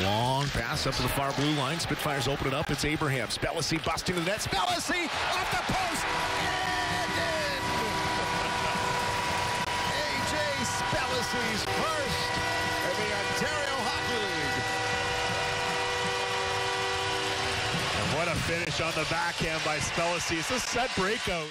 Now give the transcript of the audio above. Long pass up to the far blue line. Spitfires open it up. It's Abraham. Spellacy busting to the net. Spellacy off the post. And in. A.J. Spellacy's first in the Ontario Hockey League. And what a finish on the backhand by Spellacy. It's a set breakout.